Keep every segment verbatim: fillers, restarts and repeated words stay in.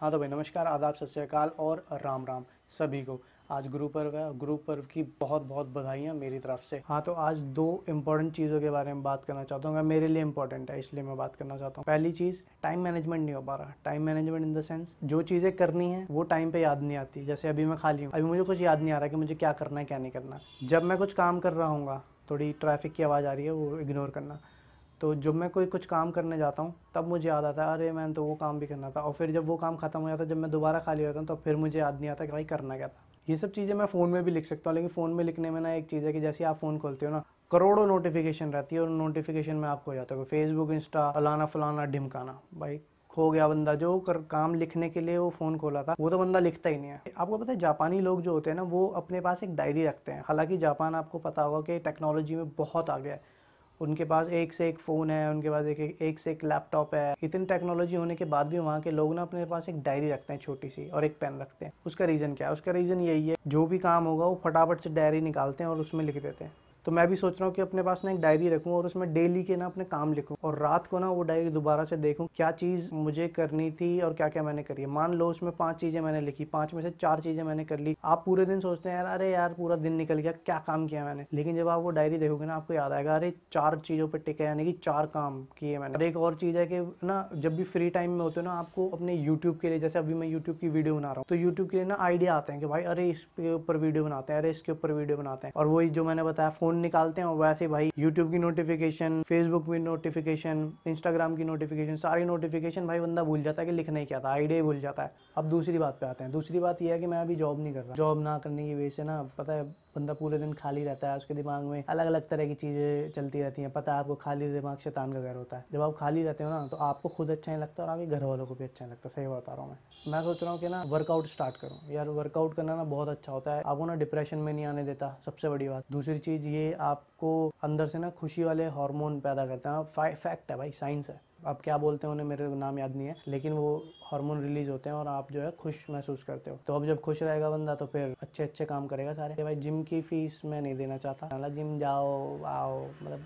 हाँ तो भाई नमस्कार, आदाब, सत श्री अकाल और राम राम सभी को। आज गुरु पर्व है, गुरु पर्व की बहुत बहुत बधाइयाँ मेरी तरफ से। हाँ तो आज दो इम्पॉर्टेंट चीज़ों के बारे में बात करना चाहता हूँ, मेरे लिए इम्पॉर्टेंट है इसलिए मैं बात करना चाहता हूँ। पहली चीज़, टाइम मैनेजमेंट नहीं हो पा रहा। Time management in the sense जो चीज़ें करनी है वो टाइम पे याद नहीं आती। जैसे अभी मैं खाली हूँ, अभी मुझे कुछ याद नहीं आ रहा कि मुझे क्या करना है क्या नहीं करना। जब मैं कुछ काम कर रहा हूँ, थोड़ी ट्रैफिक की आवाज़ आ रही है वो इग्नोर करना, तो जब मैं कोई कुछ काम करने जाता हूँ तब मुझे याद आता है अरे मैंने तो वो काम भी करना था, और फिर जब वो काम खत्म हो जाता है, जब मैं दोबारा खाली होता हूँ तो फिर मुझे याद नहीं आता कि भाई करना क्या था। ये सब चीज़ें मैं फ़ोन में भी लिख सकता हूँ, लेकिन फ़ोन में लिखने में ना एक चीज़ है कि जैसे आप फ़ोन खोलते हो ना, करोड़ों नोटिफिकेशन रहती है और नोटिफिकेशन में आपको हो जाता है फेसबुक, इंस्टा, फलाना फलाना ढिमकाना। भाई खो गया बंदा, जो कर, काम लिखने के लिए वो फ़ोन खोला था वो तो बंदा लिखता ही नहीं है। आपको पता है जापानी लोग जो होते हैं ना वो अपने पास एक डायरी रखते हैं। हालाँकि जापान आपको पता होगा कि टेक्नोलॉजी में बहुत आगे है, उनके पास एक से एक फ़ोन है, उनके पास एक एक से एक लैपटॉप है। इतनी टेक्नोलॉजी होने के बाद भी वहाँ के लोग ना अपने पास एक डायरी रखते हैं छोटी सी और एक पेन रखते हैं। उसका रीज़न क्या है? उसका रीज़न यही है जो भी काम होगा वो फटाफट से डायरी निकालते हैं और उसमें लिख देते हैं। तो मैं भी सोच रहा हूँ कि अपने पास ना एक डायरी रखूँ और उसमें डेली के ना अपने काम लिखूँ और रात को ना वो डायरी दोबारा से देखूँ क्या चीज़ मुझे करनी थी और क्या क्या मैंने करी। मान लो उसमें पांच चीज़ें मैंने लिखी, पांच में से चार चीज़ें मैंने कर ली। आप पूरे दिन सोचते हैं यार अरे यार पूरा दिन निकल गया, क्या काम किया मैंने। लेकिन जब आप वो डायरी देखोगे ना आपको याद आएगा अरे चार चीज़ों पर टिक है, यानी कि चार काम किए मैंने। और एक और चीज़ है कि ना जब भी फ्री टाइम में होते हो ना आपको अपने यूट्यूब के लिए, जैसे अभी मैं यूट्यूब की वीडियो बना रहा हूँ तो यूट्यूब के लिए ना आइडिया आते हैं कि भाई अरे इसके ऊपर वीडियो बनाते हैं, अरे इसके ऊपर वीडियो बनाते हैं। और वही जो मैंने बताया निकालते हैं, और वैसे भाई YouTube की नोटिफिकेशन, Facebook की नोटिफिकेशन, Instagram की नोटिफिकेशन, सारी नोटिफिकेशन भाई बंदा भूल जाता है कि लिखना ही क्या था, आइडिया भूल जाता है। अब दूसरी बात पे आते हैं। दूसरी बात यह है कि मैं अभी जॉब नहीं कर रहा। जॉब ना करने की वजह से ना पता है बंदा पूरे दिन खाली रहता है, उसके दिमाग में अलग अलग तरह की चीज़ें चलती रहती हैं। पता है आपको, खाली दिमाग शैतान का घर होता है। जब आप खाली रहते हो ना तो आपको खुद अच्छा नहीं लगता और आपके घर वालों को भी अच्छा नहीं लगता। सही बता रहा हूँ मैं। मैं सोच रहा हूँ कि ना वर्कआउट स्टार्ट करूँ यार। वर्कआउट करना ना बहुत अच्छा होता है, आपको ना डिप्रेशन में नहीं आने देता, सबसे बड़ी बात। दूसरी चीज़ ये आपको अंदर से ना खुशी वाले हार्मोन पैदा करता है। फैक्ट है भाई, साइंस है। आप क्या बोलते हैं उन्हें, मेरे नाम याद नहीं है, लेकिन वो हार्मोन रिलीज होते हैं और आप जो है खुश महसूस करते हो। तो अब जब खुश रहेगा बंदा तो फिर अच्छे अच्छे काम करेगा सारे। भाई जिम की फीस मैं नहीं देना चाहता, जिम जाओ आओ, मतलब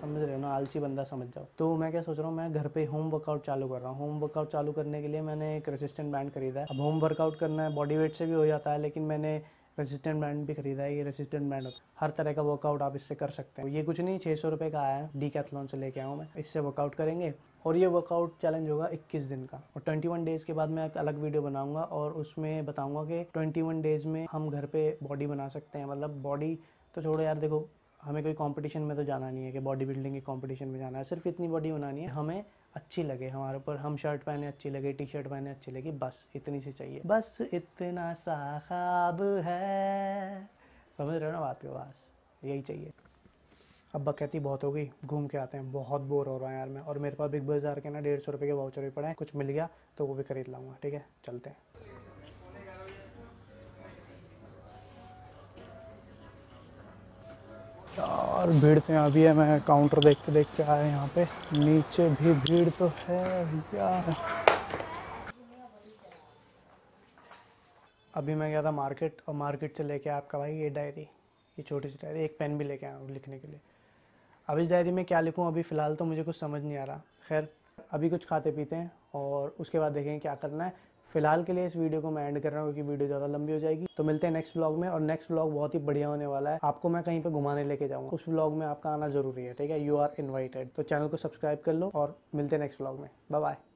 समझ रहे हो ना, आलसी बंदा समझ जाओ। तो मैं क्या सोच रहा हूँ, मैं घर पे होम वर्कआउट चालू कर रहा हूँ। होम वर्कआउट चालू करने के लिए मैंने एक रेसिस्टेंट बैंड खरीदा है। अब होम वर्कआउट करना है, बॉडी वेट से भी हो जाता है, लेकिन मैंने रेसिस्टेंट बैंड भी खरीदा है। ये रेसिस्टेंट बैंड होता है, हर तरह का वर्कआउट आप इससे कर सकते हैं। ये कुछ नहीं, छः सौ रुपये का आया है, डीकैथलॉन से लेके आऊँ मैं। इससे वर्कआउट करेंगे और ये वर्कआउट चैलेंज होगा इक्कीस दिन का, और इक्कीस डेज़ के बाद मैं एक अलग वीडियो बनाऊंगा और उसमें बताऊंगा कि इक्कीस डेज़ में हम घर पे बॉडी बना सकते हैं। मतलब बॉडी तो छोड़ो यार, देखो हमें कोई कंपटीशन में तो जाना नहीं है कि बॉडी बिल्डिंग के कंपटीशन में जाना है। सिर्फ इतनी बॉडी बनानी है हमें अच्छी लगे, हमारे ऊपर हम शर्ट पहने अच्छी लगे, टी शर्ट पहने अच्छी लगे, बस इतनी सी चाहिए। बस इतना सा ख्वाब है, समझ रहे हो ना बात को, बस यही चाहिए। अब बकैती बहुत हो गई, घूम के आते हैं, बहुत बोर हो रहा है यार मैं। और मेरे पास बिग बाज़ार के ना डेढ़ सौ रुपये के वाउचर भी पड़े हैं, कुछ मिल गया तो वो भी खरीद लाऊंगा। ठीक है, चलते हैं। यार भीड़ तो यहाँ भी है, मैं काउंटर देखते देखते आया यहाँ पे, नीचे भी भीड़ तो है यार। अभी मैं गया था मार्केट, और मार्केट से लेके आपका भाई ये डायरी, ये छोटी सी डायरी, एक पेन भी लेके आया हूँ लिखने के लिए। अब इस डायरी में क्या लिखूं अभी फ़िलहाल तो मुझे कुछ समझ नहीं आ रहा। खैर अभी कुछ खाते पीते हैं और उसके बाद देखेंगे क्या करना है। फ़िलहाल के लिए इस वीडियो को मैं एंड कर रहा हूँ क्योंकि वीडियो ज़्यादा लंबी हो जाएगी। तो मिलते हैं नेक्स्ट व्लॉग में, और नेक्स्ट व्लॉग बहुत ही बढ़िया होने वाला है। आपको मैं कहीं पर घुमाने लेके जाऊँगा, उस व्लॉग में आपका आना ज़रूरी है। ठीक है, यू आर इन्वाइटेड। तो चैनल को सब्सक्राइब कर लो और मिलते हैं नेक्स्ट व्लॉग में। Bye bye.